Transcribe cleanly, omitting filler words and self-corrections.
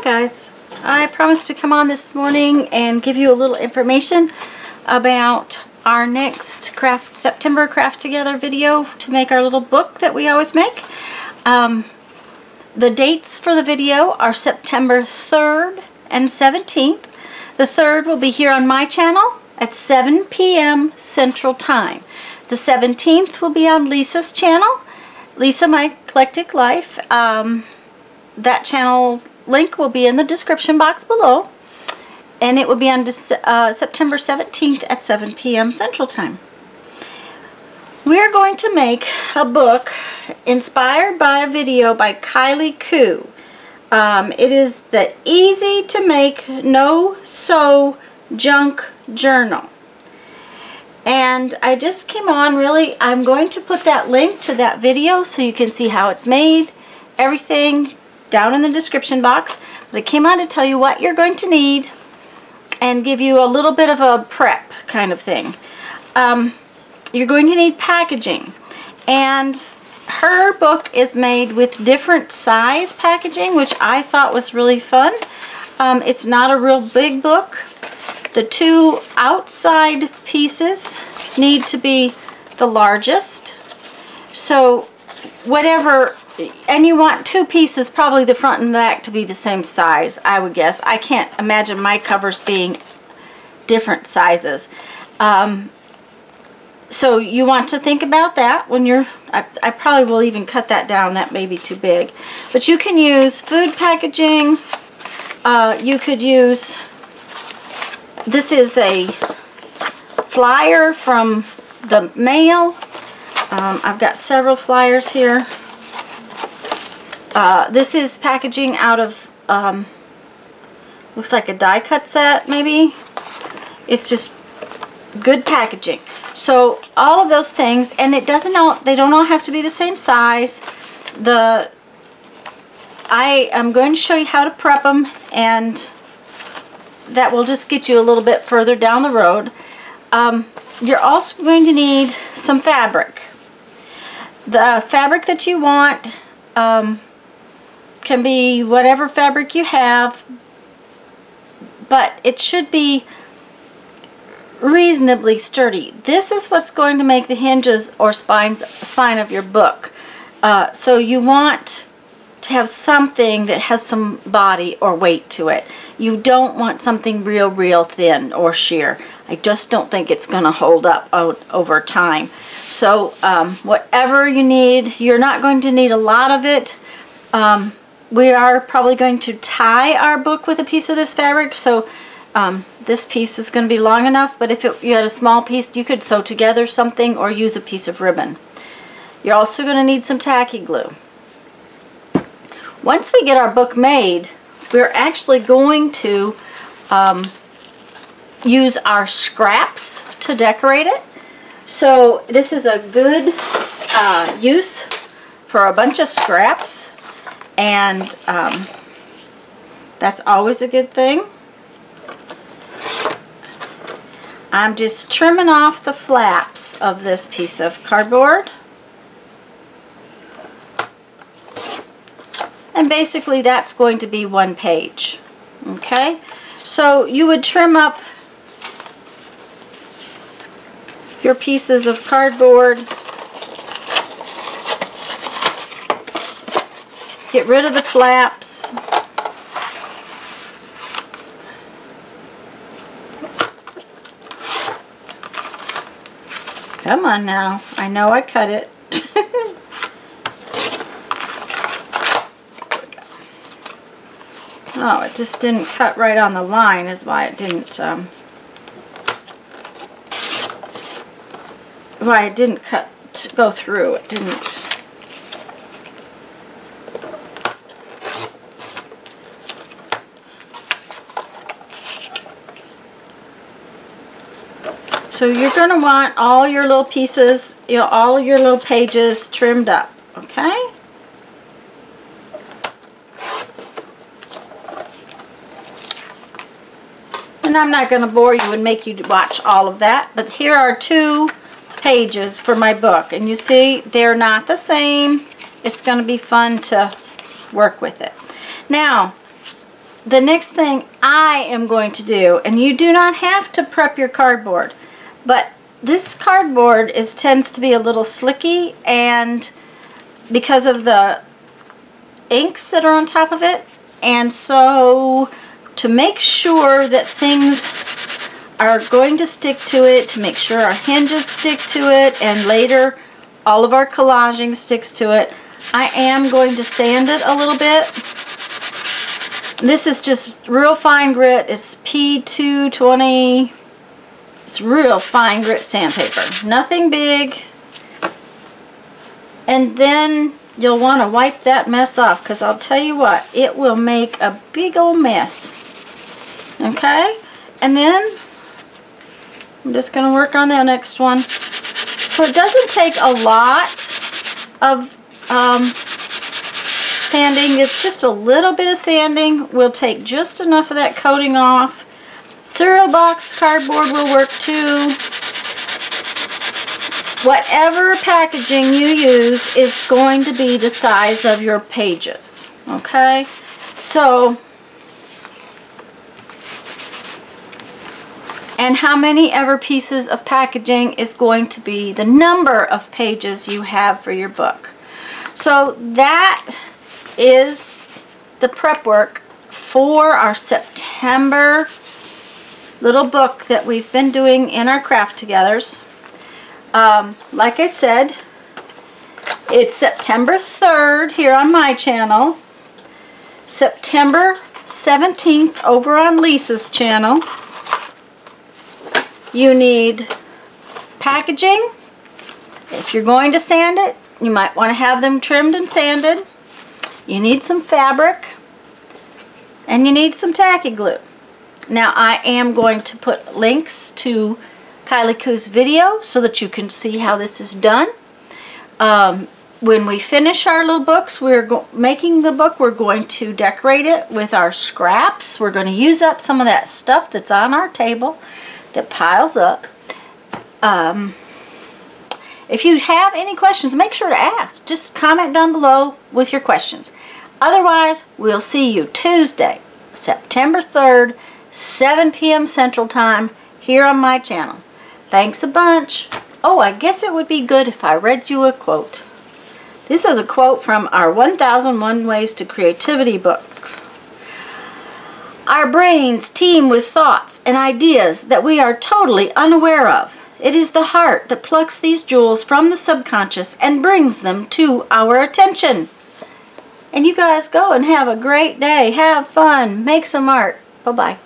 Hi guys, I promised to come on this morning and give you a little information about our next September Craft Together video to make our little book that we always make. The dates for the video are September 3rd and 17th. The 3rd will be here on my channel at 7 p.m. Central Time. The 17th will be on Lisa's channel, Lisa My Eclectic Life. That channel's link will be in the description box below, and it will be on September 17th at 7 p.m. Central Time. We are going to make a book inspired by a video by Kylie Coo. It is the easy to make no sew junk journal, and I just came on really. I'm going to put that link to that video so you can see how it's made, everything down in the description box, but I came on to tell you what you're going to need and give you a little bit of a prep kind of thing. You're going to need packaging, and her book is made with different size packaging, which I thought was really fun. It's not a real big book. The two outside pieces need to be the largest, so whatever. And you want two pieces, probably the front and back, to be the same size, I would guess. I can't imagine my covers being different sizes. So you want to think about that when you're... I probably will even cut that down. That may be too big. But you can use food packaging. You could use... This is a flyer from the mail. I've got several flyers here. This is packaging out of, looks like a die cut set maybe. It's just good packaging. So all of those things, and it doesn't all, they don't all have to be the same size. I am going to show you how to prep them, and that will just get you a little bit further down the road. You're also going to need some fabric. The fabric that you want, can be whatever fabric you have, but it should be reasonably sturdy. This is what's going to make the hinges or spine of your book. So you want to have something that has some body or weight to it. You don't want something real thin or sheer. I just don't think it's going to hold up over time. So whatever you need, you're not going to need a lot of it. We are probably going to tie our book with a piece of this fabric, so this piece is going to be long enough, but if you had a small piece, you could sew together something or use a piece of ribbon. You're also going to need some tacky glue. Once we get our book made, we're actually going to use our scraps to decorate it. So this is a good use for a bunch of scraps. And that's always a good thing. I'm just trimming off the flaps of this piece of cardboard. And basically that's going to be one page. Okay, so you would trim up your pieces of cardboard. Get rid of the flaps. Come on now. I know I cut it. There we go. Oh, it just didn't cut right on the line is why it didn't go through. It didn't. So you're going to want all your little pieces, all your little pages trimmed up, okay? And I'm not going to bore you and make you watch all of that, but here are two pages for my book. And you see, they're not the same. It's going to be fun to work with it. Now, the next thing I am going to do, and you do not have to prep your cardboard, but this cardboard tends to be a little slicky, and because of the inks that are on top of it, and so to make sure that things are going to stick to it, to make sure our hinges stick to it, and later all of our collaging sticks to it, I am going to sand it a little bit. This is just real fine grit. It's P220. It's real fine grit sandpaper. Nothing big. And then you'll want to wipe that mess off, because I'll tell you what, it will make a big old mess. Okay? And then I'm just going to work on the next one. So it doesn't take a lot of sanding. It's just a little bit of sanding. We'll take just enough of that coating off. Cereal box cardboard will work too. Whatever packaging you use is going to be the size of your pages, okay? So, and how many ever pieces of packaging is going to be the number of pages you have for your book. So that is the prep work for our September little book that we've been doing in our Craft Togethers. Like I said, it's September 3rd here on my channel, September 17th over on Lisa's channel. You need packaging. If you're going to sand it, you might want to have them trimmed and sanded. You need some fabric, and you need some tacky glue. Now I am going to put links to Kylie Coo's video so that you can see how this is done. When we finish our little books, we're going to decorate it with our scraps. We're going to use up some of that stuff that's on our table that piles up. If you have any questions, make sure to ask. Just comment down below with your questions. Otherwise, we'll see you Tuesday, September 3rd, 7 p.m. Central Time here on my channel. Thanks a bunch. Oh, I guess it would be good if I read you a quote. This is a quote from our 1001 Ways to Creativity books. Our brains teem with thoughts and ideas that we are totally unaware of. It is the heart that plucks these jewels from the subconscious and brings them to our attention. And you guys go and have a great day. Have fun. Make some art. Bye-bye.